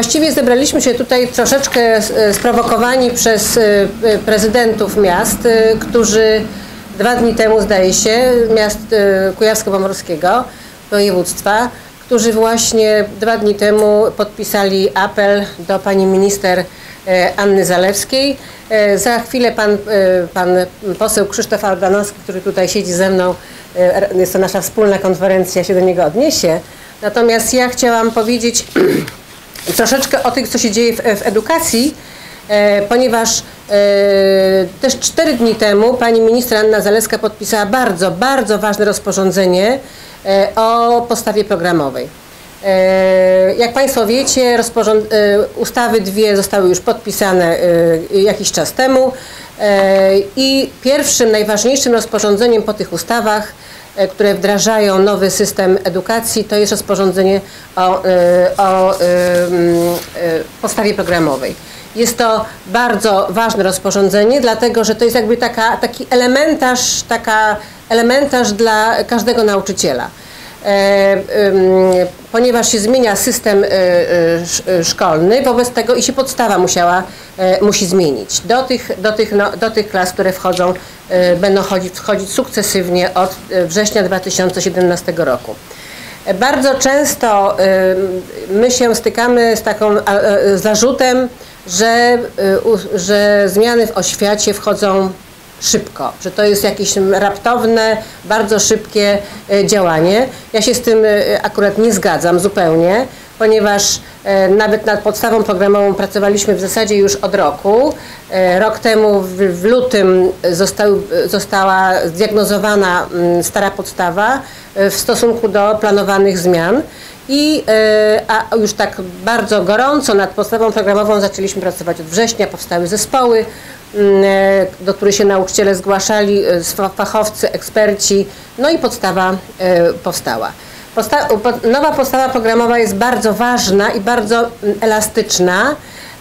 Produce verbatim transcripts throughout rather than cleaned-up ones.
Właściwie zebraliśmy się tutaj troszeczkę sprowokowani przez prezydentów miast, którzy dwa dni temu, zdaje się, miast Kujawsko-Pomorskiego, województwa, którzy właśnie dwa dni temu podpisali apel do pani minister Anny Zalewskiej. Za chwilę pan, pan poseł Krzysztof Ardanowski, który tutaj siedzi ze mną, jest to nasza wspólna konferencja, się do niego odniesie. Natomiast ja chciałam powiedzieć troszeczkę o tych, co się dzieje w, w edukacji, e, ponieważ e, też cztery dni temu pani minister Anna Zalewska podpisała bardzo, bardzo ważne rozporządzenie e, o podstawie programowej. E, jak Państwo wiecie, rozporząd- e, ustawy dwie zostały już podpisane e, jakiś czas temu e, i pierwszym, najważniejszym rozporządzeniem po tych ustawach, które wdrażają nowy system edukacji, to jest rozporządzenie o, o podstawie programowej. Jest to bardzo ważne rozporządzenie, dlatego że to jest jakby taka, taki elementarz, taka elementarz dla każdego nauczyciela. Ponieważ się zmienia system szkolny, wobec tego i się podstawa musiała, musi zmienić. Do tych, do tych, no, do tych klas, które wchodzą, będą chodzić, wchodzić sukcesywnie od września dwa tysiące siedemnastego roku. Bardzo często my się stykamy z taką, z zarzutem, że, że zmiany w oświacie wchodzą szybko, że to jest jakieś raptowne, bardzo szybkie działanie. Ja się z tym akurat nie zgadzam zupełnie, ponieważ nawet nad podstawą programową pracowaliśmy w zasadzie już od roku. Rok temu w lutym został, została zdiagnozowana stara podstawa w stosunku do planowanych zmian. I a już tak bardzo gorąco nad podstawą programową zaczęliśmy pracować od września, powstały zespoły, do których się nauczyciele zgłaszali, fachowcy, eksperci, no i podstawa powstała. Posta- nowa podstawa programowa jest bardzo ważna i bardzo elastyczna,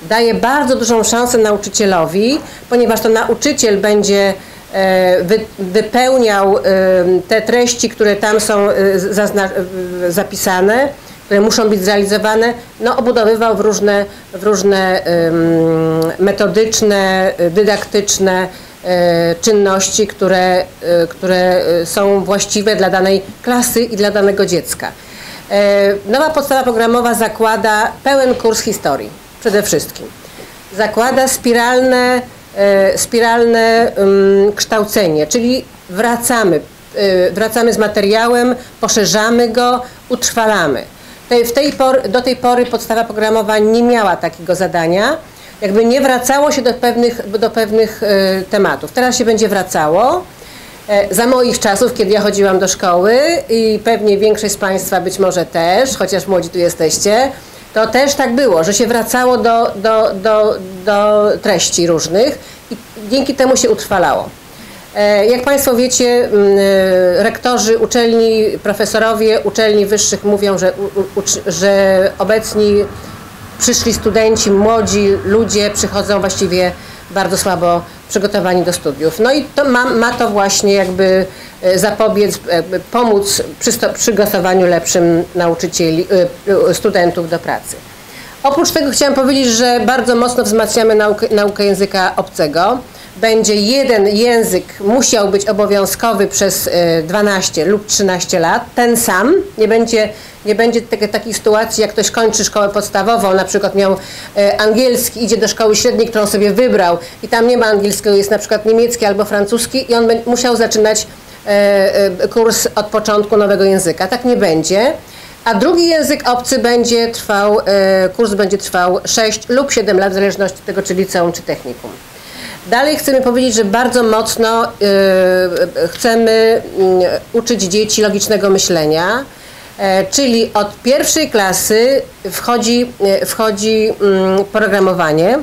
daje bardzo dużą szansę nauczycielowi, ponieważ to nauczyciel będzie wypełniał te treści, które tam są zapisane, które muszą być zrealizowane, no obudowywał w różne, w różne metodyczne, dydaktyczne czynności, które, które są właściwe dla danej klasy i dla danego dziecka. Nowa podstawa programowa zakłada pełen kurs historii, przede wszystkim. Zakłada spiralne spiralne kształcenie, czyli wracamy, wracamy z materiałem, poszerzamy go, utrwalamy. W tej por- do tej pory podstawa programowa nie miała takiego zadania, jakby nie wracało się do pewnych, do pewnych tematów. Teraz się będzie wracało. Za moich czasów, kiedy ja chodziłam do szkoły i pewnie większość z Państwa być może też, chociaż młodzi tu jesteście, to też tak było, że się wracało do, do, do, do treści różnych i dzięki temu się utrwalało. Jak Państwo wiecie, rektorzy uczelni, profesorowie uczelni wyższych mówią, że, u, u, że obecni przyszli studenci, młodzi ludzie przychodzą właściwie bardzo słabo przygotowani do studiów. No i to ma, ma to właśnie jakby zapobiec, jakby pomóc przy przygotowaniu lepszym nauczycieli, studentów do pracy. Oprócz tego chciałam powiedzieć, że bardzo mocno wzmacniamy naukę, naukę języka obcego. Będzie jeden język musiał być obowiązkowy przez dwanaście lub trzynaście lat, ten sam. Nie będzie, nie będzie takiej, takiej sytuacji, jak ktoś kończy szkołę podstawową, na przykład miał angielski, idzie do szkoły średniej, którą sobie wybrał i tam nie ma angielskiego, jest na przykład niemiecki albo francuski i on będzie musiał zaczynać kurs od początku nowego języka. Tak nie będzie. A drugi język obcy będzie trwał, kurs będzie trwał sześć lub siedem lat, w zależności od tego, czy liceum, czy technikum. Dalej chcemy powiedzieć, że bardzo mocno y, chcemy y, uczyć dzieci logicznego myślenia, y, czyli od pierwszej klasy wchodzi, y, wchodzi y, programowanie,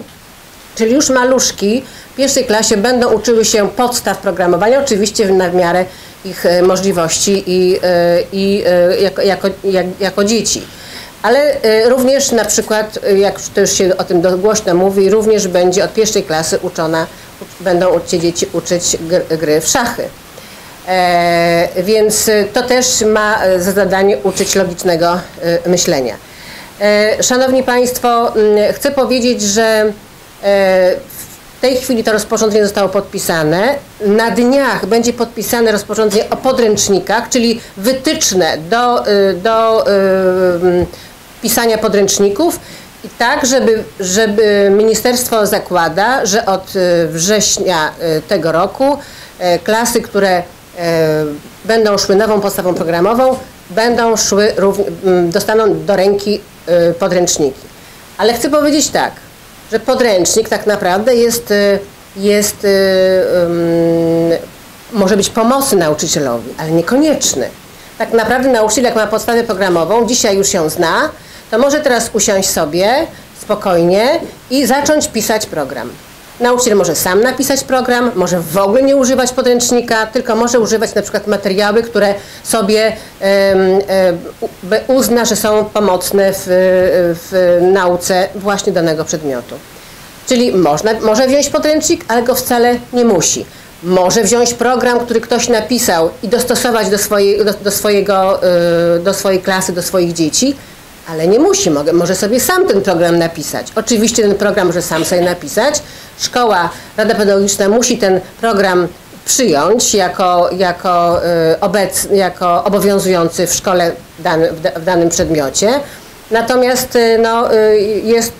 czyli już maluszki w pierwszej klasie będą uczyły się podstaw programowania, oczywiście na miarę ich y, możliwości i y, y, y, jako, jako, jak, jako dzieci. Ale również na przykład, jak to już się o tym głośno mówi, również będzie od pierwszej klasy uczona, będą się dzieci uczyć gry w szachy. E, więc to też ma za zadanie uczyć logicznego myślenia. Szanowni Państwo, chcę powiedzieć, że w tej chwili to rozporządzenie zostało podpisane. Na dniach będzie podpisane rozporządzenie o podręcznikach, czyli wytyczne do, do pisania podręczników. I tak, żeby, żeby ministerstwo zakłada, że od września tego roku klasy, które będą szły nową podstawą programową, będą szły, dostaną do ręki podręczniki. Ale chcę powiedzieć tak, że podręcznik tak naprawdę jest, jest, może być pomocy nauczycielowi, ale niekonieczny. Tak naprawdę nauczyciel, jak ma podstawę programową, dzisiaj już ją zna, to może teraz usiąść sobie spokojnie i zacząć pisać program. Nauczyciel może sam napisać program, może w ogóle nie używać podręcznika, tylko może używać na przykład materiały, które sobie uzna, że są pomocne w, w nauce właśnie danego przedmiotu. Czyli można, może wziąć podręcznik, ale go wcale nie musi. Może wziąć program, który ktoś napisał i dostosować do swojej, do, do swojego, do swojej klasy, do swoich dzieci. Ale nie musi, może sobie sam ten program napisać. Oczywiście ten program może sam sobie napisać. Szkoła, Rada Pedagogiczna musi ten program przyjąć jako, jako, obecny, jako obowiązujący w szkole w danym przedmiocie. Natomiast no, jest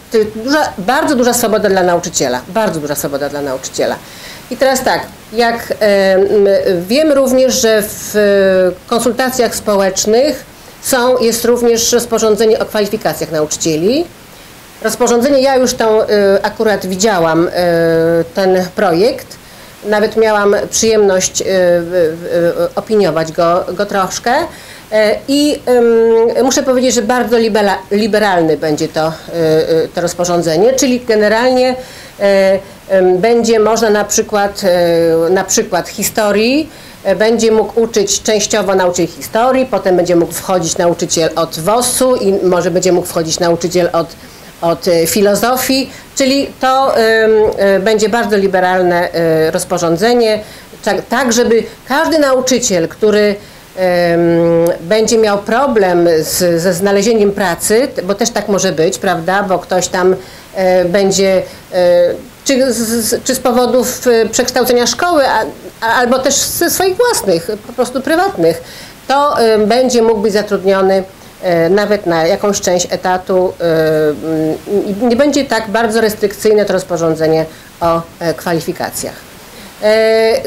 duża, bardzo duża swoboda dla nauczyciela. Bardzo duża swoboda dla nauczyciela. I teraz tak, jak wiem również, że w konsultacjach społecznych Są, jest również rozporządzenie o kwalifikacjach nauczycieli. Rozporządzenie, ja już tą y, akurat widziałam, y, ten projekt. Nawet miałam przyjemność y, y, y, opiniować go, go troszkę. I y, y, muszę powiedzieć, że bardzo libera, liberalny będzie to, y, y, to rozporządzenie, czyli generalnie y, y, będzie można na przykład, y, na przykład historii, będzie mógł uczyć częściowo nauczyciel historii, potem będzie mógł wchodzić nauczyciel od wosu i może będzie mógł wchodzić nauczyciel od, od filozofii, czyli to y, y, będzie bardzo liberalne y, rozporządzenie, tak, tak żeby każdy nauczyciel, który y, będzie miał problem z, ze znalezieniem pracy, bo też tak może być, prawda, bo ktoś tam y, będzie... Y, Czy z, czy z powodów przekształcenia szkoły, a, a, albo też ze swoich własnych, po prostu prywatnych, to y, będzie mógł być zatrudniony y, nawet na jakąś część etatu. Y, y, nie będzie tak bardzo restrykcyjne to rozporządzenie o y, kwalifikacjach.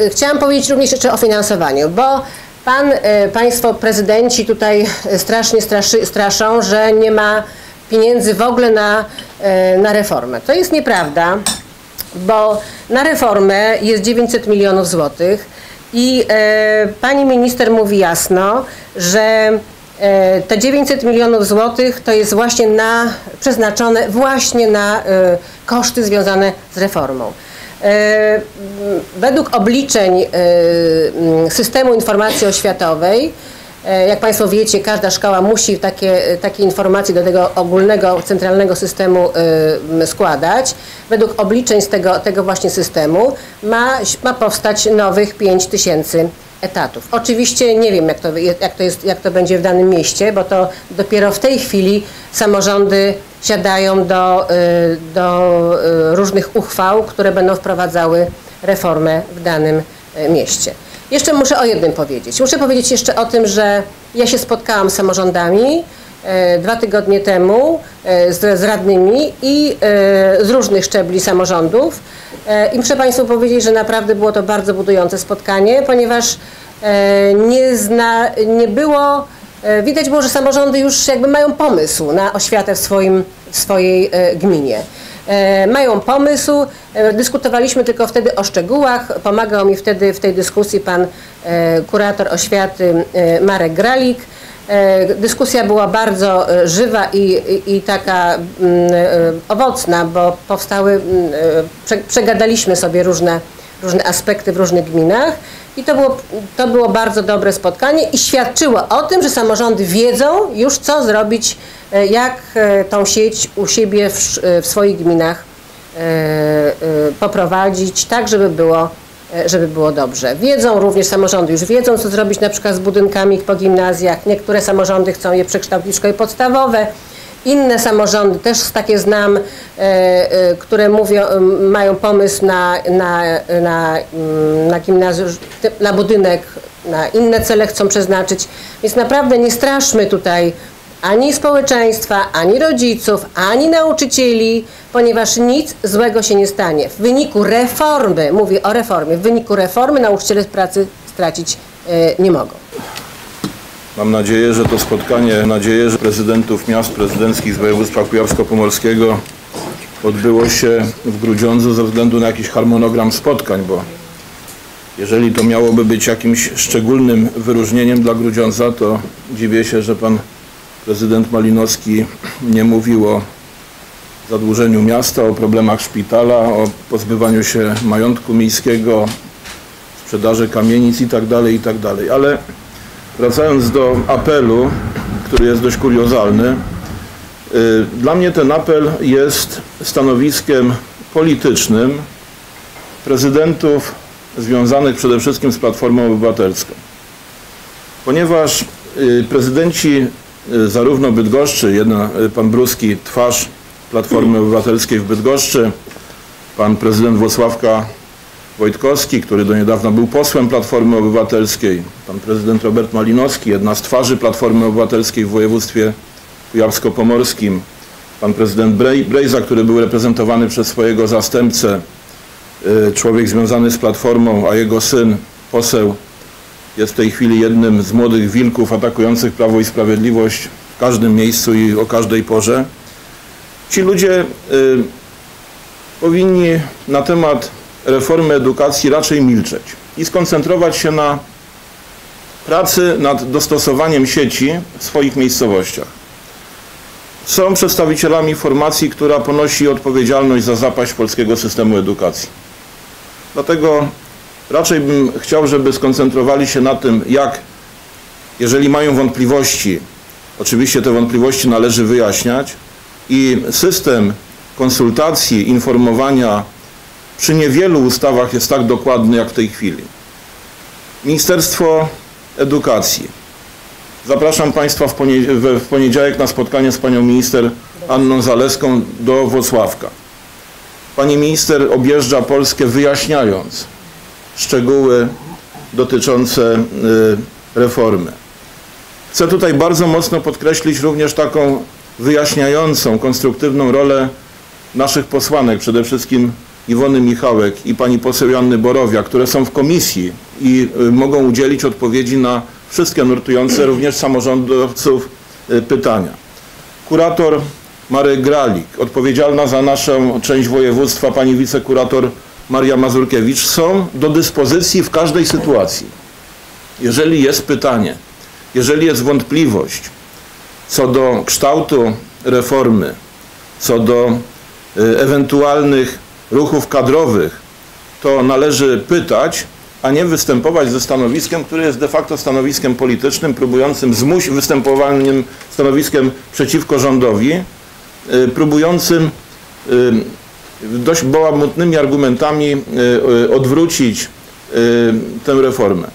Y, chciałam powiedzieć również jeszcze o finansowaniu, bo pan, y, państwo prezydenci tutaj strasznie straszy, straszą, że nie ma pieniędzy w ogóle na, y, na reformę. To jest nieprawda. Bo na reformę jest dziewięćset milionów złotych i e, pani minister mówi jasno, że e, te dziewięćset milionów złotych to jest właśnie na, przeznaczone właśnie na e, koszty związane z reformą. E, według obliczeń e, systemu informacji oświatowej, e, jak Państwo wiecie, każda szkoła musi takie, takie informacje do tego ogólnego, centralnego systemu e, składać. Według obliczeń z tego, tego właśnie systemu ma, ma powstać nowych pięć tysięcy etatów. Oczywiście nie wiem, jak to, jak, to jest, jak to będzie w danym mieście, bo to dopiero w tej chwili samorządy siadają do, do różnych uchwał, które będą wprowadzały reformę w danym mieście. Jeszcze muszę o jednym powiedzieć. Muszę powiedzieć jeszcze o tym, że ja się spotkałam z samorządami dwa tygodnie temu z, z radnymi i z różnych szczebli samorządów i muszę Państwu powiedzieć, że naprawdę było to bardzo budujące spotkanie, ponieważ nie, zna, nie było, widać było, że samorządy już jakby mają pomysł na oświatę w, swoim, w swojej gminie. Mają pomysł, dyskutowaliśmy tylko wtedy o szczegółach, pomagał mi wtedy w tej dyskusji pan kurator oświaty Marek Gralik. Dyskusja była bardzo żywa i, i, i taka owocna, bo powstały, przegadaliśmy sobie różne, różne aspekty w różnych gminach i to było, to było bardzo dobre spotkanie i świadczyło o tym, że samorządy wiedzą już, co zrobić, jak tą sieć u siebie w, w swoich gminach poprowadzić, tak żeby było żeby było dobrze. Wiedzą również samorządy, już wiedzą, co zrobić na przykład z budynkami po gimnazjach. Niektóre samorządy chcą je przekształcić w szkoły podstawowe. Inne samorządy, też takie znam, które mówią, mają pomysł na, na, na, na gimnazjum, na budynek, na inne cele chcą przeznaczyć. Więc naprawdę nie straszmy tutaj ani społeczeństwa, ani rodziców, ani nauczycieli, ponieważ nic złego się nie stanie. W wyniku reformy, mówię o reformie, w wyniku reformy nauczyciele pracy stracić nie mogą. Mam nadzieję, że to spotkanie, nadzieję, że prezydentów miast prezydenckich z województwa kujawsko-pomorskiego odbyło się w Grudziądzu ze względu na jakiś harmonogram spotkań, bo jeżeli to miałoby być jakimś szczególnym wyróżnieniem dla Grudziądza, to dziwię się, że pan prezydent Malinowski nie mówił o zadłużeniu miasta, o problemach szpitala, o pozbywaniu się majątku miejskiego, sprzedaży kamienic itd., itd. Ale wracając do apelu, który jest dość kuriozalny, dla mnie ten apel jest stanowiskiem politycznym prezydentów związanych przede wszystkim z Platformą Obywatelską. Ponieważ prezydenci zarówno Bydgoszczy, jedna, pan Bruski, twarz Platformy Obywatelskiej w Bydgoszczy, pan prezydent Włocławka Wojtkowski, który do niedawna był posłem Platformy Obywatelskiej, pan prezydent Robert Malinowski, jedna z twarzy Platformy Obywatelskiej w województwie kujawsko-pomorskim, pan prezydent Brejza, który był reprezentowany przez swojego zastępcę, człowiek związany z Platformą, a jego syn, poseł, jest w tej chwili jednym z młodych wilków atakujących Prawo i Sprawiedliwość w każdym miejscu i o każdej porze. Ci ludzie y, powinni na temat reformy edukacji raczej milczeć i skoncentrować się na pracy nad dostosowaniem sieci w swoich miejscowościach. Są przedstawicielami formacji, która ponosi odpowiedzialność za zapaść polskiego systemu edukacji. Dlatego raczej bym chciał, żeby skoncentrowali się na tym, jak, jeżeli mają wątpliwości, oczywiście te wątpliwości należy wyjaśniać, i system konsultacji, informowania przy niewielu ustawach jest tak dokładny jak w tej chwili. Ministerstwo Edukacji. Zapraszam Państwa w poniedziałek na spotkanie z panią minister Anną Zalewską do Włocławka. Pani minister objeżdża Polskę, wyjaśniając szczegóły dotyczące reformy. Chcę tutaj bardzo mocno podkreślić również taką wyjaśniającą, konstruktywną rolę naszych posłanek, przede wszystkim Iwony Michałek i pani poseł Janny Borowia, które są w komisji i mogą udzielić odpowiedzi na wszystkie nurtujące również samorządowców pytania. Kurator Marek Gralik, odpowiedzialna za naszą część województwa pani wicekurator Maria Mazurkiewicz, są do dyspozycji w każdej sytuacji. Jeżeli jest pytanie, jeżeli jest wątpliwość co do kształtu reformy, co do ewentualnych ruchów kadrowych, to należy pytać, a nie występować ze stanowiskiem, które jest de facto stanowiskiem politycznym, próbującym zmusić, występowaniem stanowiskiem przeciwko rządowi, próbującym dość bałamutnymi argumentami odwrócić tę reformę.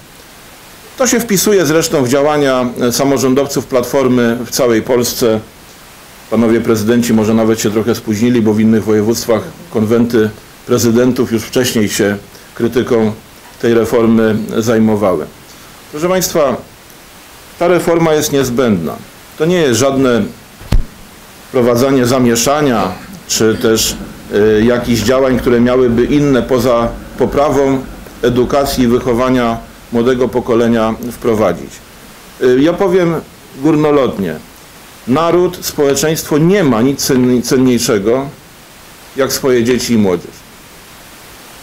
To się wpisuje zresztą w działania samorządowców Platformy w całej Polsce. Panowie prezydenci może nawet się trochę spóźnili, bo w innych województwach konwenty prezydentów już wcześniej się krytyką tej reformy zajmowały. Proszę Państwa, ta reforma jest niezbędna. To nie jest żadne wprowadzanie zamieszania, czy też y, jakichś działań, które miałyby inne poza poprawą edukacji i wychowania młodego pokolenia wprowadzić. Y, ja powiem górnolotnie. Naród, społeczeństwo nie ma nic cenniejszego jak swoje dzieci i młodzież.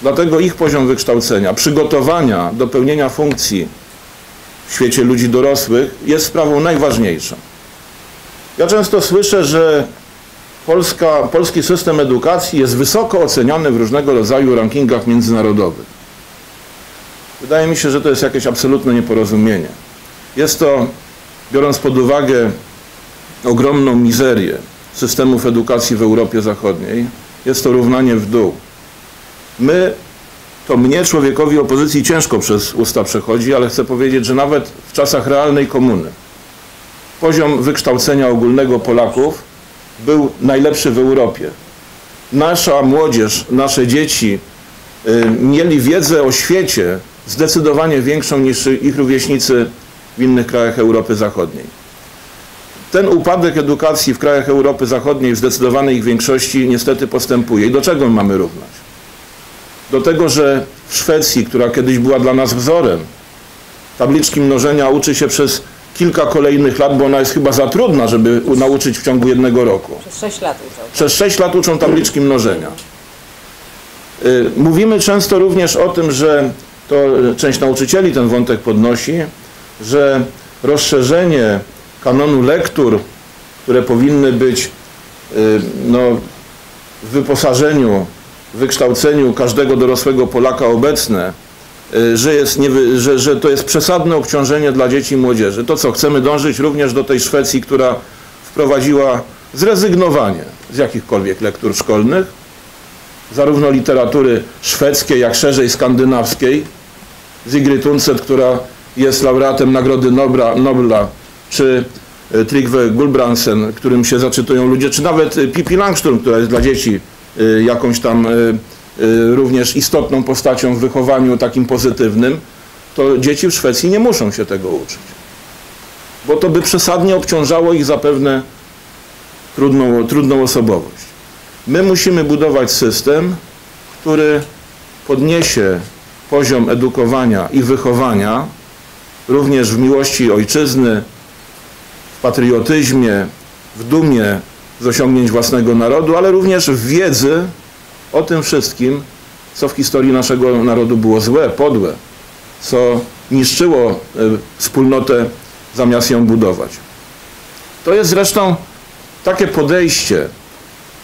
Dlatego ich poziom wykształcenia, przygotowania do pełnienia funkcji w świecie ludzi dorosłych jest sprawą najważniejszą. Ja często słyszę, że Polska, polski system edukacji jest wysoko oceniany w różnego rodzaju rankingach międzynarodowych. Wydaje mi się, że to jest jakieś absolutne nieporozumienie. Jest to, biorąc pod uwagę ogromną mizerię systemów edukacji w Europie Zachodniej, jest to równanie w dół. My, to mnie, człowiekowi opozycji, ciężko przez usta przechodzi, ale chcę powiedzieć, że nawet w czasach realnej komuny poziom wykształcenia ogólnego Polaków był najlepszy w Europie. Nasza młodzież, nasze dzieci mieli wiedzę o świecie zdecydowanie większą niż ich rówieśnicy w innych krajach Europy Zachodniej. Ten upadek edukacji w krajach Europy Zachodniej w zdecydowanej ich większości niestety postępuje. I do czego mamy równać? Do tego, że w Szwecji, która kiedyś była dla nas wzorem, tabliczki mnożenia uczy się przez kilka kolejnych lat, bo ona jest chyba za trudna, żeby nauczyć w ciągu jednego roku. Przez sześć lat uczą. Przez sześć lat uczą tabliczki mnożenia. Mówimy często również o tym, że to część nauczycieli ten wątek podnosi, że rozszerzenie kanonu lektur, które powinny być no, w wyposażeniu, w wykształceniu każdego dorosłego Polaka obecne, że, jest nie, że, że to jest przesadne obciążenie dla dzieci i młodzieży. To co, chcemy dążyć również do tej Szwecji, która wprowadziła zrezygnowanie z jakichkolwiek lektur szkolnych, zarówno literatury szwedzkiej, jak szerzej skandynawskiej. Sigrid Unset, która jest laureatem Nagrody Nobla, Nobla czy Trygve Gulbransen, którym się zaczytują ludzie, czy nawet Pippi Langström, która jest dla dzieci jakąś tam również istotną postacią w wychowaniu takim pozytywnym, to dzieci w Szwecji nie muszą się tego uczyć. Bo to by przesadnie obciążało ich zapewne trudną, trudną osobowość. My musimy budować system, który podniesie poziom edukowania i wychowania również w miłości ojczyzny, w patriotyzmie, w dumie z osiągnięć własnego narodu, ale również w wiedzy o tym wszystkim, co w historii naszego narodu było złe, podłe, co niszczyło wspólnotę zamiast ją budować. To jest zresztą takie podejście,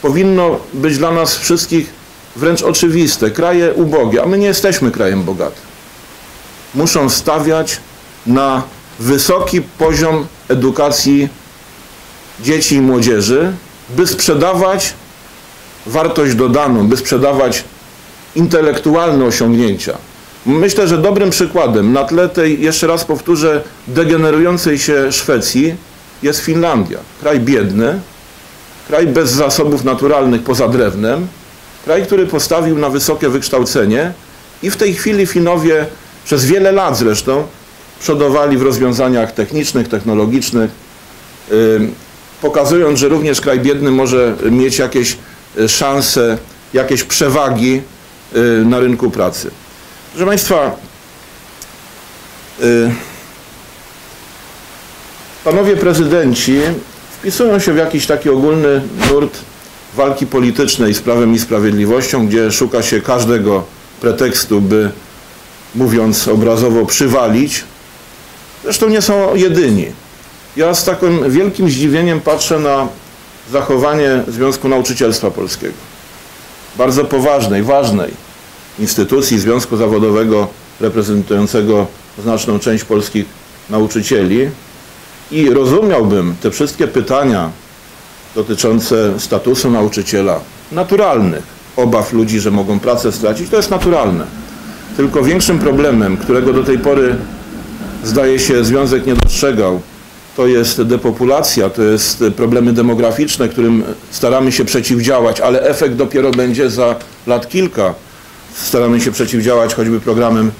powinno być dla nas wszystkich wręcz oczywiste. Kraje ubogie, a my nie jesteśmy krajem bogatym, muszą stawiać na wysoki poziom edukacji dzieci i młodzieży, by sprzedawać wartość dodaną, by sprzedawać intelektualne osiągnięcia. Myślę, że dobrym przykładem na tle tej, jeszcze raz powtórzę, degenerującej się Szwecji jest Finlandia. Kraj biedny, kraj bez zasobów naturalnych poza drewnem, kraj, który postawił na wysokie wykształcenie i w tej chwili Finowie przez wiele lat zresztą przodowali w rozwiązaniach technicznych, technologicznych, pokazując, że również kraj biedny może mieć jakieś szanse, jakieś przewagi na rynku pracy. Proszę Państwa, panowie prezydenci wpisują się w jakiś taki ogólny nurt walki politycznej z prawem i sprawiedliwością, gdzie szuka się każdego pretekstu, by, mówiąc obrazowo, przywalić. Zresztą nie są jedyni. Ja z takim wielkim zdziwieniem patrzę na zachowanie Związku Nauczycielstwa Polskiego. Bardzo poważnej, ważnej instytucji, związku zawodowego reprezentującego znaczną część polskich nauczycieli. I rozumiałbym te wszystkie pytania dotyczące statusu nauczyciela, naturalnych obaw ludzi, że mogą pracę stracić. To jest naturalne. Tylko większym problemem, którego do tej pory, zdaje się, Związek nie dostrzegał, to jest depopulacja, to jest problemy demograficzne, którym staramy się przeciwdziałać, ale efekt dopiero będzie za lat kilka. Staramy się przeciwdziałać choćby programem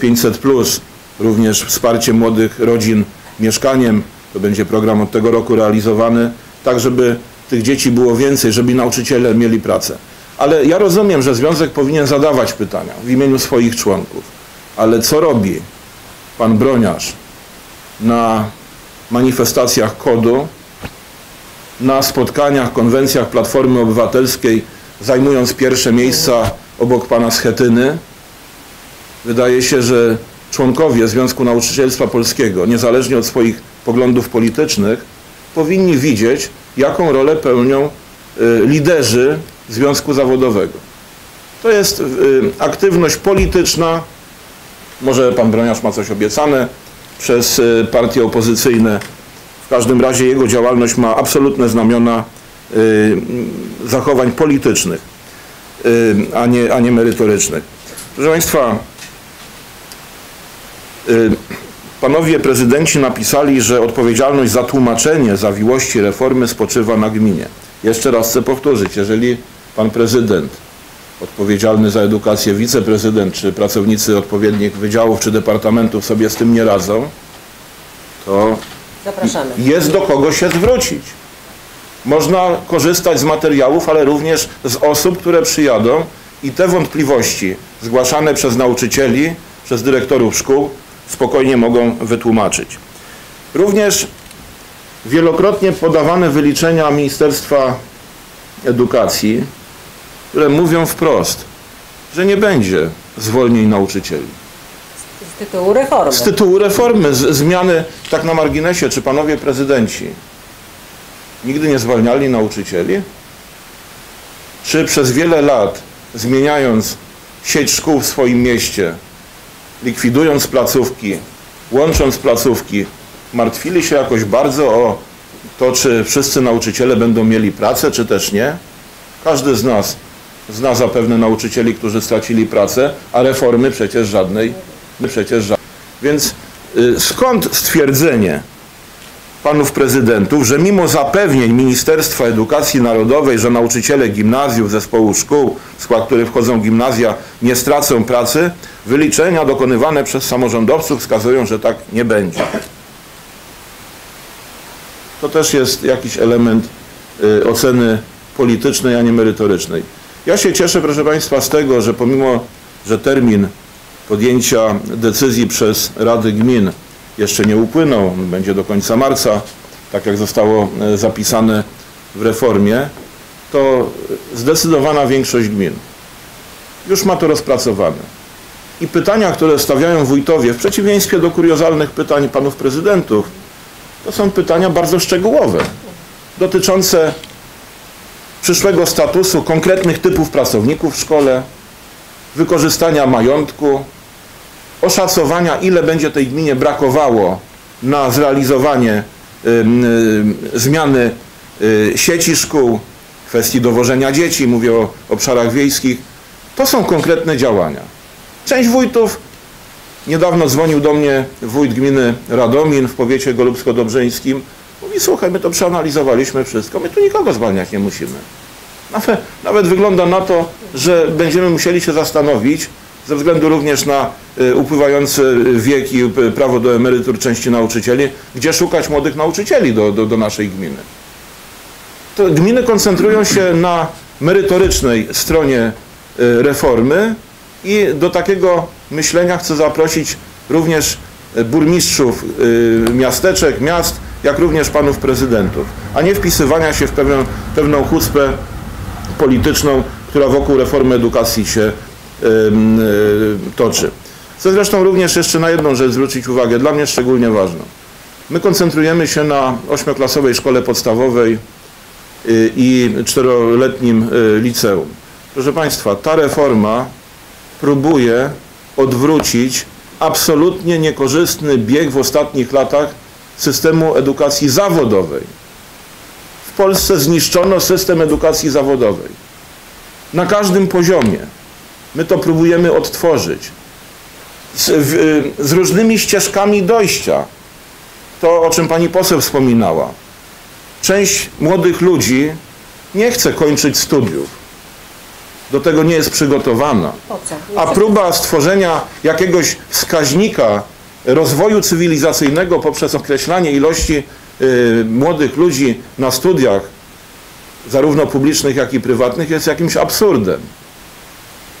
pięćset plus, również wsparcie młodych rodzin mieszkaniem. To będzie program od tego roku realizowany, tak żeby tych dzieci było więcej, żeby nauczyciele mieli pracę. Ale ja rozumiem, że Związek powinien zadawać pytania w imieniu swoich członków. Ale co robi pan Broniarz na manifestacjach KOD-u, na spotkaniach, konwencjach Platformy Obywatelskiej, zajmując pierwsze miejsca obok pana Schetyny? Wydaje się, że członkowie Związku Nauczycielstwa Polskiego, niezależnie od swoich poglądów politycznych, powinni widzieć, jaką rolę pełnią liderzy związku zawodowego. To jest aktywność polityczna, może pan Broniarz ma coś obiecane przez partie opozycyjne, w każdym razie jego działalność ma absolutne znamiona zachowań politycznych, a nie, a nie merytorycznych. Proszę Państwa, Panowie prezydenci napisali, że odpowiedzialność za tłumaczenie zawiłości reformy spoczywa na gminie. Jeszcze raz chcę powtórzyć, jeżeli pan prezydent odpowiedzialny za edukację, wiceprezydent czy pracownicy odpowiednich wydziałów czy departamentów sobie z tym nie radzą, to zapraszamy. Jest do kogo się zwrócić. Można korzystać z materiałów, ale również z osób, które przyjadą i te wątpliwości zgłaszane przez nauczycieli, przez dyrektorów szkół spokojnie mogą wytłumaczyć. Również wielokrotnie podawane wyliczenia Ministerstwa Edukacji, które mówią wprost, że nie będzie zwolnień nauczycieli. Z tytułu reformy. Z tytułu reformy, z, zmiany, tak na marginesie, czy panowie prezydenci nigdy nie zwalniali nauczycieli? Czy przez wiele lat, zmieniając sieć szkół w swoim mieście, likwidując placówki, łącząc placówki, martwili się jakoś bardzo o to, czy wszyscy nauczyciele będą mieli pracę, czy też nie? Każdy z nas zna zapewne nauczycieli, którzy stracili pracę, a reformy przecież żadnej. Przecież żadnej. Więc y, skąd stwierdzenie panów prezydentów, że mimo zapewnień Ministerstwa Edukacji Narodowej, że nauczyciele gimnazjów, zespołu szkół, w skład których wchodzą gimnazja, nie stracą pracy, wyliczenia dokonywane przez samorządowców wskazują, że tak nie będzie. To też jest jakiś element y, oceny politycznej, a nie merytorycznej. Ja się cieszę, proszę państwa, z tego, że pomimo, że termin podjęcia decyzji przez Rady Gmin jeszcze nie upłynął, będzie do końca marca, tak jak zostało zapisane w reformie, to zdecydowana większość gmin już ma to rozpracowane. I pytania, które stawiają wójtowie, w przeciwieństwie do kuriozalnych pytań panów prezydentów, to są pytania bardzo szczegółowe, dotyczące przyszłego statusu, konkretnych typów pracowników w szkole, wykorzystania majątku, oszacowania, ile będzie tej gminie brakowało na zrealizowanie y, y, zmiany y, sieci szkół, kwestii dowożenia dzieci, mówię o obszarach wiejskich. To są konkretne działania. Część wójtów, niedawno dzwonił do mnie wójt gminy Radomin w powiecie golubsko-dobrzeńskim, mówi, słuchaj, my to przeanalizowaliśmy wszystko, my tu nikogo zwalniać nie musimy. Nawet, nawet wygląda na to, że będziemy musieli się zastanowić, ze względu również na y, upływający wiek i y, prawo do emerytur części nauczycieli, gdzie szukać młodych nauczycieli do, do, do naszej gminy. To gminy koncentrują się na merytorycznej stronie y, reformy i do takiego myślenia chcę zaprosić również burmistrzów y, miasteczek, miast, jak również panów prezydentów, a nie wpisywania się w pewną, pewną hucpę polityczną, która wokół reformy edukacji się toczy. Chcę zresztą również jeszcze na jedną rzecz zwrócić uwagę, dla mnie szczególnie ważną. My koncentrujemy się na ośmioklasowej szkole podstawowej i czteroletnim liceum. Proszę państwa, ta reforma próbuje odwrócić absolutnie niekorzystny bieg w ostatnich latach systemu edukacji zawodowej. W Polsce zniszczono system edukacji zawodowej. Na każdym poziomie. My to próbujemy odtworzyć. Z, w, z różnymi ścieżkami dojścia. To, o czym pani poseł wspominała. Część młodych ludzi nie chce kończyć studiów. Do tego nie jest przygotowana. A próba stworzenia jakiegoś wskaźnika rozwoju cywilizacyjnego poprzez określanie ilości y, młodych ludzi na studiach, zarówno publicznych, jak i prywatnych, jest jakimś absurdem.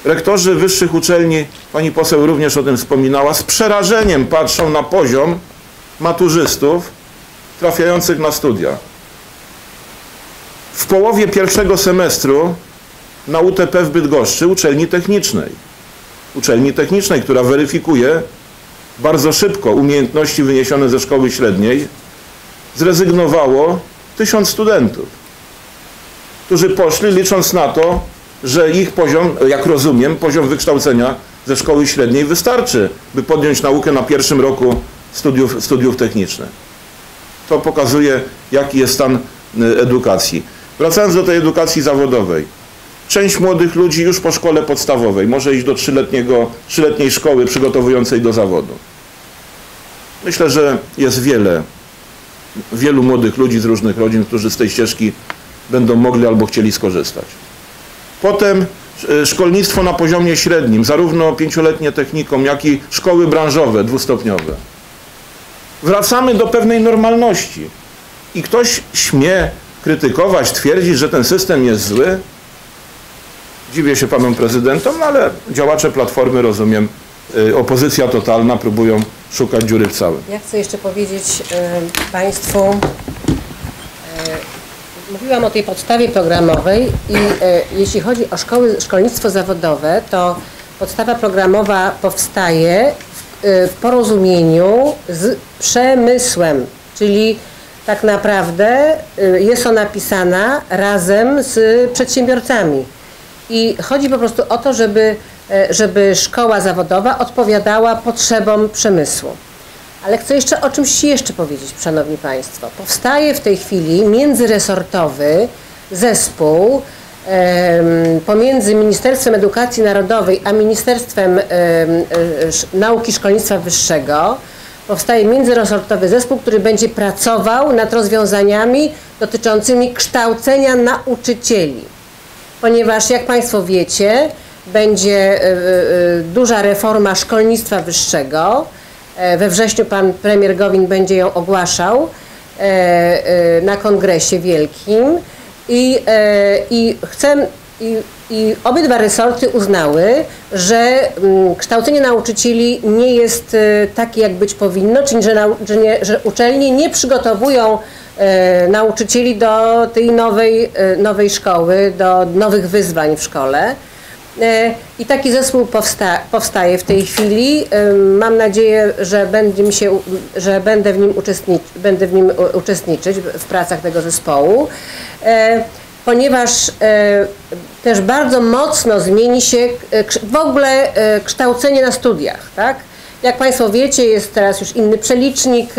Rektorzy wyższych uczelni, pani poseł również o tym wspominała, z przerażeniem patrzą na poziom maturzystów trafiających na studia. W połowie pierwszego semestru na U T P w Bydgoszczy uczelni technicznej, uczelni technicznej, która weryfikuje bardzo szybko umiejętności wyniesione ze szkoły średniej, zrezygnowało tysiąc studentów, którzy poszli licząc na to, że ich poziom, jak rozumiem, poziom wykształcenia ze szkoły średniej wystarczy, by podjąć naukę na pierwszym roku studiów, studiów technicznych. To pokazuje, jaki jest stan edukacji. Wracając do tej edukacji zawodowej. Część młodych ludzi już po szkole podstawowej może iść do trzyletniego, trzyletniej szkoły przygotowującej do zawodu. Myślę, że jest wiele, wielu młodych ludzi z różnych rodzin, którzy z tej ścieżki będą mogli albo chcieli skorzystać. Potem szkolnictwo na poziomie średnim, zarówno pięcioletnie technikum, jak i szkoły branżowe, dwustopniowe. Wracamy do pewnej normalności. I ktoś śmie krytykować, twierdzić, że ten system jest zły. Dziwię się panom prezydentom, no ale działacze Platformy, rozumiem, opozycja totalna, próbują szukać dziury w całym. Ja chcę jeszcze powiedzieć y, Państwu, y, mówiłam o tej podstawie programowej i y, jeśli chodzi o szkoły, szkolnictwo zawodowe, to podstawa programowa powstaje w, y, w porozumieniu z przemysłem, czyli tak naprawdę y, jest ona pisana razem z przedsiębiorcami. I chodzi po prostu o to, żeby, żeby szkoła zawodowa odpowiadała potrzebom przemysłu. Ale chcę jeszcze o czymś jeszcze powiedzieć, Szanowni Państwo. Powstaje w tej chwili międzyresortowy zespół em, pomiędzy Ministerstwem Edukacji Narodowej a Ministerstwem em, Nauki i Szkolnictwa Wyższego. Powstaje międzyresortowy zespół, który będzie pracował nad rozwiązaniami dotyczącymi kształcenia nauczycieli. Ponieważ, jak Państwo wiecie, będzie duża reforma szkolnictwa wyższego. We wrześniu pan premier Gowin będzie ją ogłaszał na Kongresie Wielkim. I, i, chcę, i, i obydwa resorty uznały, że kształcenie nauczycieli nie jest takie, jak być powinno, czyli że, że, nie, że uczelnie nie przygotowują nauczycieli do tej nowej, nowej szkoły, do nowych wyzwań w szkole. I taki zespół powsta powstaje w tej chwili. Mam nadzieję, że, będzie się, że będę, w nim będę w nim uczestniczyć w pracach tego zespołu, ponieważ też bardzo mocno zmieni się w ogóle kształcenie na studiach, tak? Jak Państwo wiecie, jest teraz już inny przelicznik,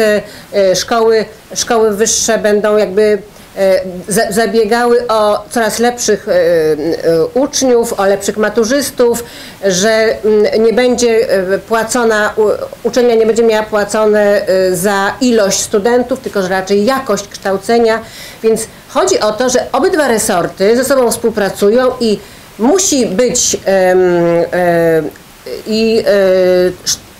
szkoły, szkoły wyższe będą jakby zabiegały o coraz lepszych uczniów, o lepszych maturzystów, że nie będzie płacona, uczelnia nie będzie miała płacone za ilość studentów, tylko że raczej jakość kształcenia, więc chodzi o to, że obydwa resorty ze sobą współpracują i musi być i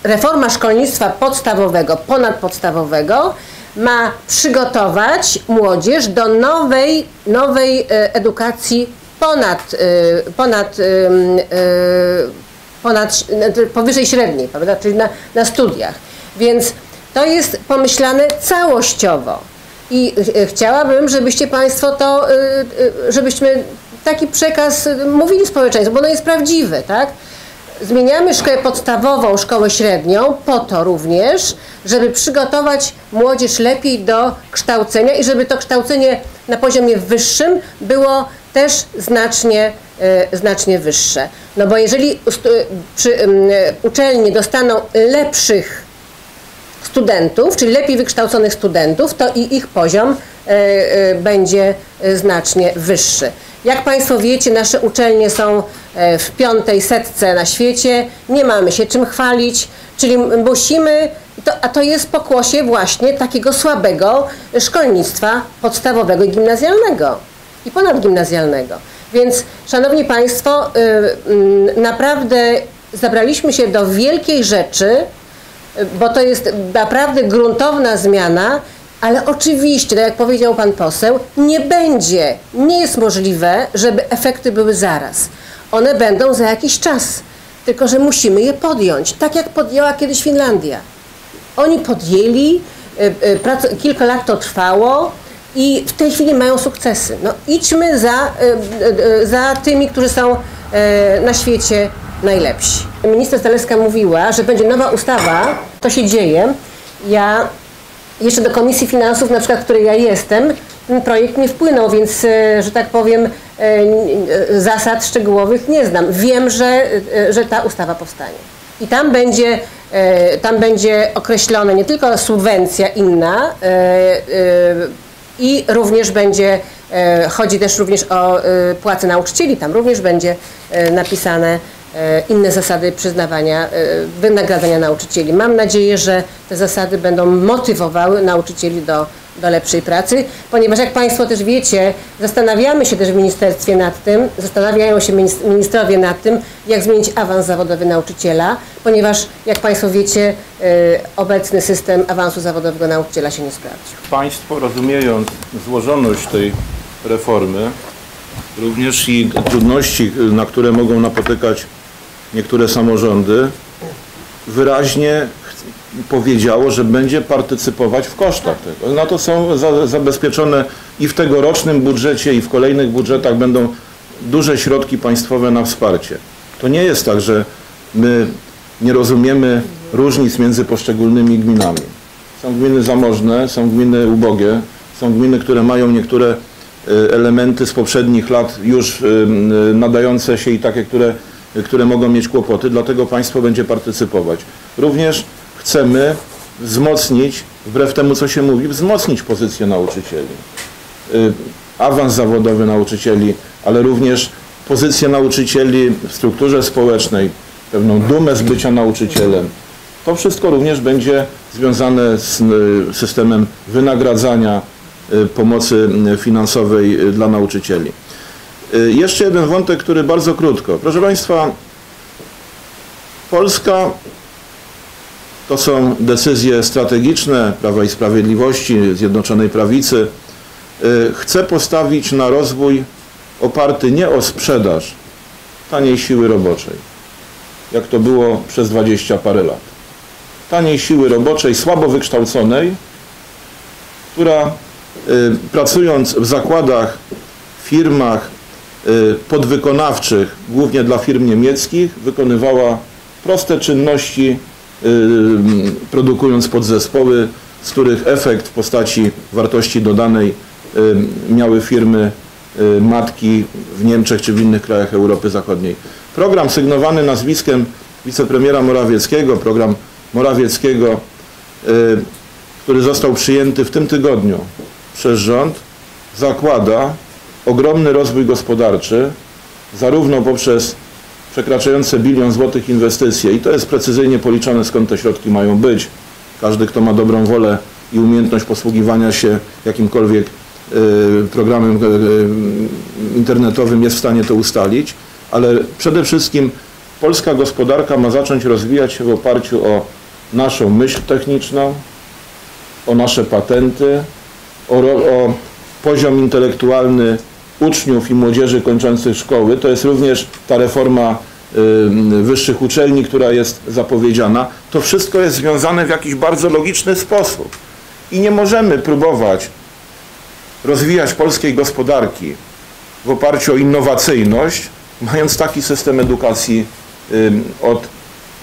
reforma szkolnictwa podstawowego, ponadpodstawowego ma przygotować młodzież do nowej, nowej edukacji ponad, ponad, ponad, powyżej średniej, prawda? Czyli na, na studiach. Więc to jest pomyślane całościowo i chciałabym, żebyście Państwo to, żebyśmy taki przekaz mówili społeczeństwu, bo on jest prawdziwy, tak? Zmieniamy szkołę podstawową, szkołę średnią po to również, żeby przygotować młodzież lepiej do kształcenia i żeby to kształcenie na poziomie wyższym było też znacznie, znacznie wyższe. No bo jeżeli przy, uczelnie dostaną lepszych studentów, czyli lepiej wykształconych studentów, to i ich poziom będzie znacznie wyższy. Jak Państwo wiecie, nasze uczelnie są w piątej setce na świecie, nie mamy się czym chwalić, czyli musimy, to, a to jest pokłosie właśnie takiego słabego szkolnictwa podstawowego i gimnazjalnego i ponadgimnazjalnego. Więc, Szanowni Państwo, naprawdę zabraliśmy się do wielkiej rzeczy, bo to jest naprawdę gruntowna zmiana. Ale oczywiście, tak jak powiedział pan poseł, nie będzie, nie jest możliwe, żeby efekty były zaraz. One będą za jakiś czas, tylko że musimy je podjąć, tak jak podjęła kiedyś Finlandia. Oni podjęli, kilka lat to trwało i w tej chwili mają sukcesy. No idźmy za, za tymi, którzy są na świecie najlepsi. Minister Zalewska mówiła, że będzie nowa ustawa, to się dzieje. Ja jeszcze do Komisji Finansów, na przykład, w której ja jestem, ten projekt nie wpłynął, więc, że tak powiem, zasad szczegółowych nie znam. Wiem, że, że ta ustawa powstanie. I tam będzie, tam będzie określone nie tylko subwencja inna, i również będzie, chodzi też również o płace nauczycieli, tam również będzie napisane, inne zasady przyznawania wynagradzania nauczycieli. Mam nadzieję, że te zasady będą motywowały nauczycieli do, do lepszej pracy, ponieważ jak Państwo też wiecie, zastanawiamy się też w ministerstwie nad tym, zastanawiają się ministrowie nad tym, jak zmienić awans zawodowy nauczyciela, ponieważ jak Państwo wiecie, obecny system awansu zawodowego nauczyciela się nie sprawdził. Państwo, rozumiejąc złożoność tej reformy, również i trudności, na które mogą napotykać niektóre samorządy, wyraźnie powiedziało, że będzie partycypować w kosztach tego. Na to są za, zabezpieczone i w tegorocznym budżecie, i w kolejnych budżetach będą duże środki państwowe na wsparcie. To nie jest tak, że my nie rozumiemy różnic między poszczególnymi gminami. Są gminy zamożne, są gminy ubogie, są gminy, które mają niektóre elementy z poprzednich lat już nadające się i takie, które, które mogą mieć kłopoty, dlatego państwo będzie partycypować. Również chcemy wzmocnić, wbrew temu co się mówi, wzmocnić pozycję nauczycieli. Awans zawodowy nauczycieli, ale również pozycję nauczycieli w strukturze społecznej, pewną dumę z bycia nauczycielem. To wszystko również będzie związane z systemem wynagradzania, pomocy finansowej dla nauczycieli. Jeszcze jeden wątek, który bardzo krótko. Proszę Państwa, Polska to są decyzje strategiczne Prawa i Sprawiedliwości, Zjednoczonej Prawicy. Chce postawić na rozwój oparty nie o sprzedaż taniej siły roboczej, jak to było przez dwadzieścia parę lat. Taniej siły roboczej, słabo wykształconej, która pracując w zakładach, firmach podwykonawczych, głównie dla firm niemieckich, wykonywała proste czynności, produkując podzespoły, z których efekt w postaci wartości dodanej miały firmy matki w Niemczech czy w innych krajach Europy Zachodniej. Program sygnowany nazwiskiem wicepremiera Morawieckiego, program Morawieckiego, który został przyjęty w tym tygodniu przez rząd, zakłada ogromny rozwój gospodarczy, zarówno poprzez przekraczające bilion złotych inwestycje, i to jest precyzyjnie policzone, skąd te środki mają być. Każdy, kto ma dobrą wolę i umiejętność posługiwania się jakimkolwiek programem internetowym, jest w stanie to ustalić, ale przede wszystkim polska gospodarka ma zacząć rozwijać się w oparciu o naszą myśl techniczną, o nasze patenty, O, o poziom intelektualny uczniów i młodzieży kończących szkoły. To jest również ta reforma y, wyższych uczelni, która jest zapowiedziana. To wszystko jest związane w jakiś bardzo logiczny sposób. I nie możemy próbować rozwijać polskiej gospodarki w oparciu o innowacyjność, mając taki system edukacji y, od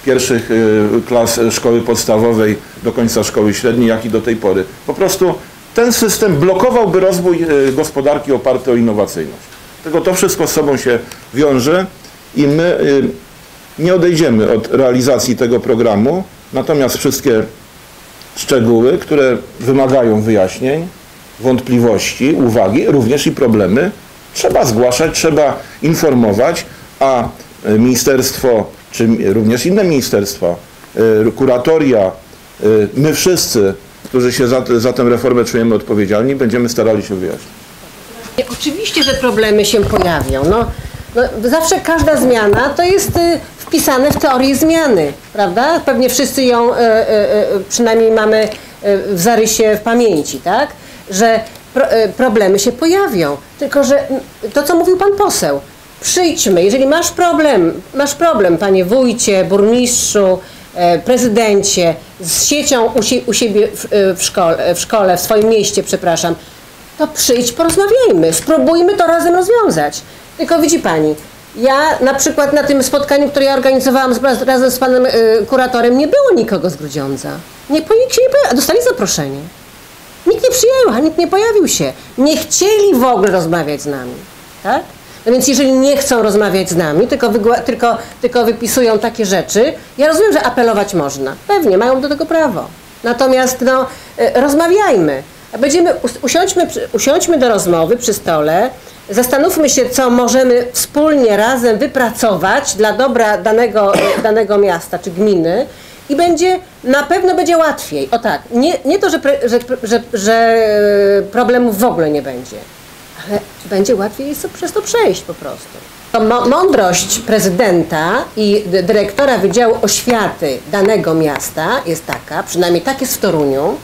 pierwszych y, klas szkoły podstawowej do końca szkoły średniej, jak i do tej pory. Po prostu ten system blokowałby rozwój gospodarki oparty o innowacyjność. Tylko to wszystko z sobą się wiąże i my nie odejdziemy od realizacji tego programu. Natomiast wszystkie szczegóły, które wymagają wyjaśnień, wątpliwości, uwagi, również i problemy, trzeba zgłaszać, trzeba informować, a ministerstwo, czy również inne ministerstwa, kuratoria, my wszyscy, którzy się za, za tę reformę czujemy odpowiedzialni, będziemy starali się wyjaśnić. Oczywiście, że problemy się pojawią. No, no, zawsze każda zmiana to jest y, wpisane w teorię zmiany, prawda? Pewnie wszyscy ją, y, y, y, przynajmniej mamy y, w zarysie, w pamięci, tak? Że pro, y, problemy się pojawią. Tylko że to, co mówił pan poseł, przyjdźmy, jeżeli masz problem, masz problem, panie wójcie, burmistrzu, prezydencie, z siecią u, si u siebie w, w, szkole, w szkole, w swoim mieście, przepraszam, to przyjdź, porozmawiajmy, spróbujmy to razem rozwiązać. Tylko widzi pani, ja na przykład na tym spotkaniu, które ja organizowałam z, razem z panem y, kuratorem, nie było nikogo z Grudziądza. Nie, nikt się nie pojawił, a dostali zaproszenie. Nikt nie przyjechał, a nikt nie pojawił się. Nie chcieli w ogóle rozmawiać z nami, tak? No więc jeżeli nie chcą rozmawiać z nami, tylko, tylko, tylko wypisują takie rzeczy, ja rozumiem, że apelować można. Pewnie, mają do tego prawo. Natomiast no, rozmawiajmy. Będziemy, usiądźmy, usiądźmy do rozmowy przy stole, Zastanówmy się, co możemy wspólnie, razem wypracować dla dobra danego, danego miasta czy gminy i będzie, na pewno będzie łatwiej. O tak, nie, nie to, że, pre, że, że, że problemów w ogóle nie będzie, ale będzie łatwiej przez to przejść po prostu. To mądrość prezydenta i dyrektora Wydziału Oświaty danego miasta jest taka, przynajmniej tak jest w Toruniu,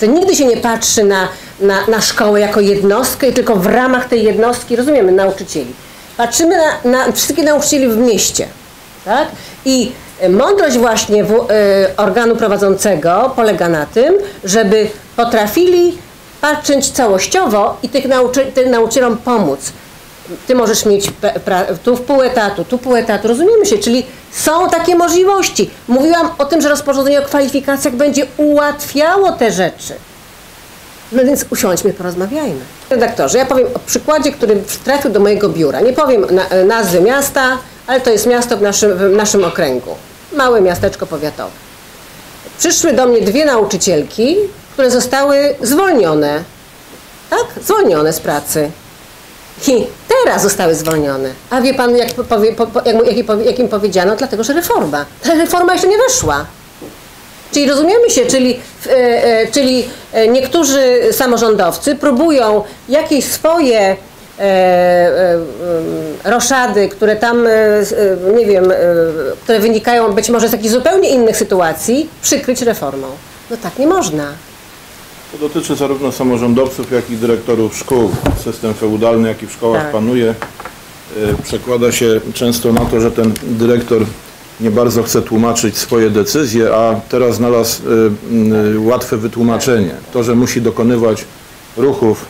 że nigdy się nie patrzy na, na, na szkołę jako jednostkę i tylko w ramach tej jednostki, rozumiemy, nauczycieli. Patrzymy na, na wszystkich nauczycieli w mieście. Tak? I mądrość właśnie w, y, organu prowadzącego polega na tym, żeby potrafili patrzeć całościowo i tych nauczy, tym nauczycielom pomóc. Ty możesz mieć tu w pół etatu, tu pół etatu, rozumiemy się, czyli są takie możliwości. Mówiłam o tym, że rozporządzenie o kwalifikacjach będzie ułatwiało te rzeczy. No więc usiądźmy, porozmawiajmy. Redaktorze, ja powiem o przykładzie, który trafił do mojego biura. Nie powiem nazwy miasta, ale to jest miasto w naszym, w naszym okręgu. Małe miasteczko powiatowe. Przyszły do mnie dwie nauczycielki, które zostały zwolnione. Tak? Zwolnione z pracy. I teraz zostały zwolnione. A wie pan, jak, powie, po, jak, jak im powiedziano? Dlatego, że reforma. Ta reforma jeszcze nie weszła. Czyli rozumiemy się, czyli, e, e, czyli niektórzy samorządowcy próbują jakieś swoje e, e, roszady, które tam, e, nie wiem, e, które wynikają być może z jakichś zupełnie innych sytuacji, przykryć reformą. No tak nie można. To dotyczy zarówno samorządowców, jak i dyrektorów szkół. System feudalny, jaki w szkołach tak. panuje, przekłada się często na to, że ten dyrektor nie bardzo chce tłumaczyć swoje decyzje, a teraz znalazł łatwe wytłumaczenie. To, że musi dokonywać ruchów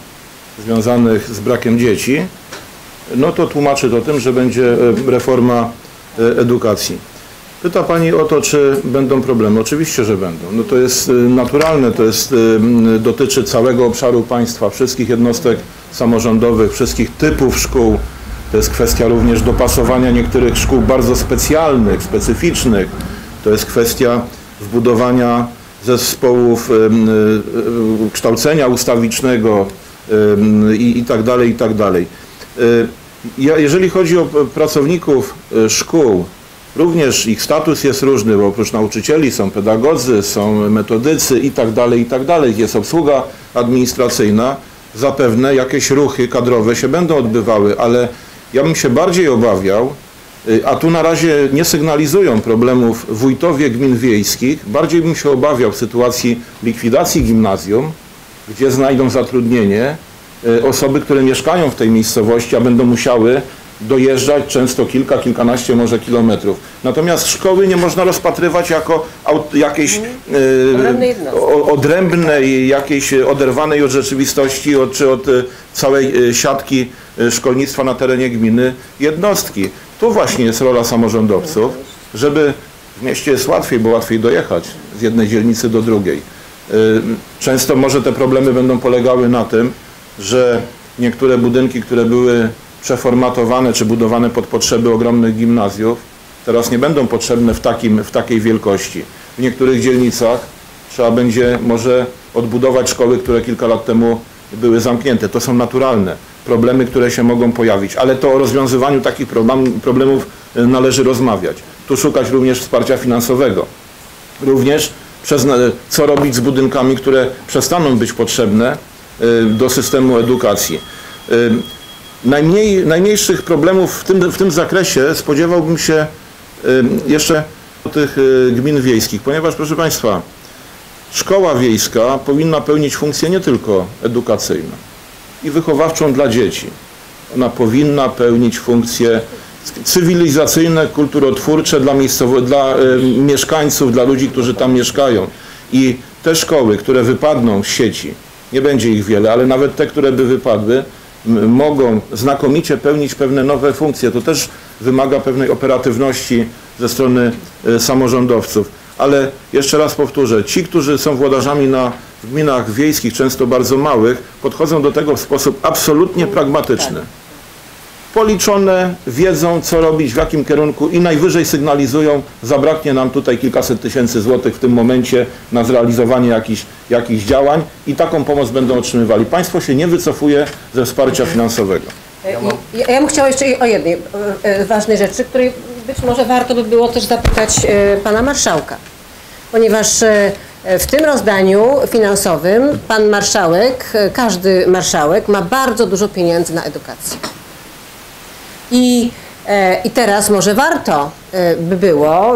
związanych z brakiem dzieci, no to tłumaczy to tym, że będzie reforma edukacji. Pyta pani o to, czy będą problemy. Oczywiście, że będą. No to jest naturalne, to jest, dotyczy całego obszaru państwa, wszystkich jednostek samorządowych, wszystkich typów szkół. To jest kwestia również dopasowania niektórych szkół bardzo specjalnych, specyficznych. To jest kwestia wbudowania zespołów kształcenia ustawicznego i, i tak dalej, i tak dalej. Jeżeli chodzi o pracowników szkół, również ich status jest różny, bo oprócz nauczycieli są pedagodzy, są metodycy i tak dalej, i tak dalej. Jest obsługa administracyjna. Zapewne jakieś ruchy kadrowe się będą odbywały, ale ja bym się bardziej obawiał, a tu na razie nie sygnalizują problemów wójtowie gmin wiejskich, bardziej bym się obawiał w sytuacji likwidacji gimnazjum, gdzie znajdą zatrudnienie osoby, które mieszkają w tej miejscowości, a będą musiały dojeżdżać często kilka, kilkanaście może kilometrów. Natomiast szkoły nie można rozpatrywać jako jakiejś yy, odrębnej, jakiejś oderwanej od rzeczywistości od, czy od całej siatki szkolnictwa na terenie gminy jednostki. Tu właśnie jest rola samorządowców, żeby w mieście jest łatwiej, bo łatwiej dojechać z jednej dzielnicy do drugiej. Yy, często może te problemy będą polegały na tym, że niektóre budynki, które były przeformatowane czy budowane pod potrzeby ogromnych gimnazjów, teraz nie będą potrzebne w, takim, w takiej wielkości. W niektórych dzielnicach trzeba będzie może odbudować szkoły, które kilka lat temu były zamknięte. To są naturalne problemy, które się mogą pojawić, ale to o rozwiązywaniu takich problem, problemów należy rozmawiać. Tu szukać również wsparcia finansowego. Również przez, co robić z budynkami, które przestaną być potrzebne do systemu edukacji. Najmniej, najmniejszych problemów w tym, w tym zakresie spodziewałbym się y, jeszcze do tych y, gmin wiejskich, ponieważ, proszę Państwa, szkoła wiejska powinna pełnić funkcję nie tylko edukacyjną i wychowawczą dla dzieci. Ona powinna pełnić funkcje cywilizacyjne, kulturotwórcze dla, dla y, mieszkańców, dla ludzi, którzy tam mieszkają. I te szkoły, które wypadną z sieci, nie będzie ich wiele, ale nawet te, które by wypadły, mogą znakomicie pełnić pewne nowe funkcje. To też wymaga pewnej operatywności ze strony samorządowców. Ale jeszcze raz powtórzę, ci, którzy są włodarzami na w gminach wiejskich, często bardzo małych, podchodzą do tego w sposób absolutnie pragmatyczny. Policzone, wiedzą, co robić, w jakim kierunku i najwyżej sygnalizują, zabraknie nam tutaj kilkaset tysięcy złotych w tym momencie na zrealizowanie jakichś, jakichś działań i taką pomoc będą otrzymywali. Państwo się nie wycofuje ze wsparcia finansowego. Ja, mam... ja, ja bym chciała jeszcze o jednej ważnej rzeczy, której być może warto by było też zapytać pana marszałka, ponieważ w tym rozdaniu finansowym pan marszałek, każdy marszałek ma bardzo dużo pieniędzy na edukację. I, i teraz może warto by było,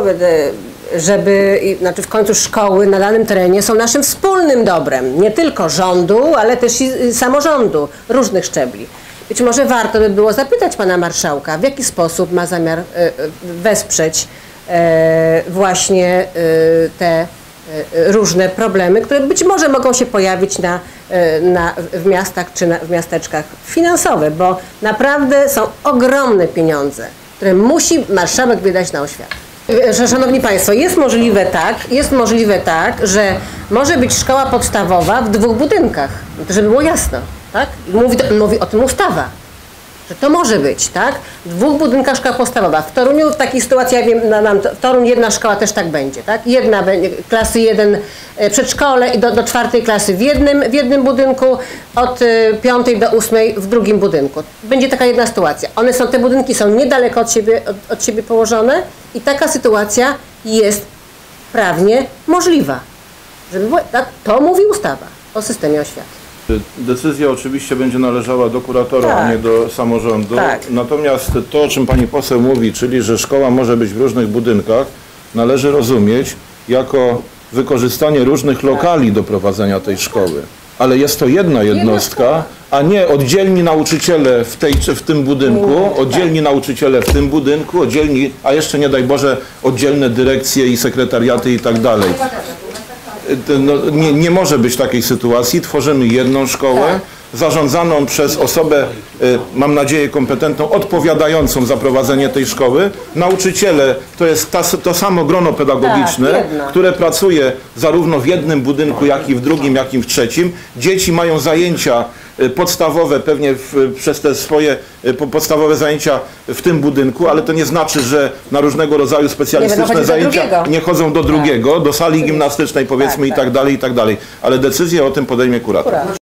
żeby, znaczy w końcu szkoły na danym terenie są naszym wspólnym dobrem, nie tylko rządu, ale też i samorządu różnych szczebli. Być może warto by było zapytać pana marszałka, w jaki sposób ma zamiar wesprzeć właśnie te różne problemy, które być może mogą się pojawić na, na, w miastach czy na, w miasteczkach finansowe, bo naprawdę są ogromne pieniądze, które musi marszałek wydać na oświatę. Szanowni Państwo, jest możliwe tak, jest możliwe tak, że może być szkoła podstawowa w dwóch budynkach, żeby było jasno, tak? Mówi, mówi o tym ustawa, że to może być, tak? W dwóch budynkach szkoła podstawowa. W Toruniu w takiej sytuacji, ja wiem, na, na, w Toruniu jedna szkoła też tak będzie, tak? Jedna klasy, jeden przedszkole i do, do czwartej klasy w jednym, w jednym budynku, od y, piątej do ósmej w drugim budynku. Będzie taka jedna sytuacja. One są, te budynki są niedaleko od siebie, od, od siebie położone i taka sytuacja jest prawnie możliwa. Żeby było, tak? To mówi ustawa o systemie oświaty. Decyzja oczywiście będzie należała do kuratora, tak, a nie do samorządu. Tak. Natomiast to, o czym pani poseł mówi, czyli że szkoła może być w różnych budynkach, należy rozumieć jako wykorzystanie różnych lokali do prowadzenia tej szkoły. Ale jest to jedna jednostka, a nie oddzielni nauczyciele w tej czy w tym budynku, oddzielni nauczyciele w tym budynku, oddzielni, a jeszcze nie daj Boże, oddzielne dyrekcje i sekretariaty i tak dalej. No, nie, nie może być takiej sytuacji. Tworzymy jedną szkołę zarządzaną przez osobę, mam nadzieję, kompetentną, odpowiadającą za prowadzenie tej szkoły. Nauczyciele to jest ta, to samo grono pedagogiczne, które pracuje zarówno w jednym budynku, jak i w drugim, jak i w trzecim. Dzieci mają zajęcia podstawowe, pewnie w, przez te swoje podstawowe zajęcia w tym budynku, ale to nie znaczy, że na różnego rodzaju specjalistyczne nie zajęcia nie chodzą do drugiego, tak, do sali gimnastycznej powiedzmy, tak, tak, i tak dalej, i tak dalej. Ale decyzję o tym podejmie kurator.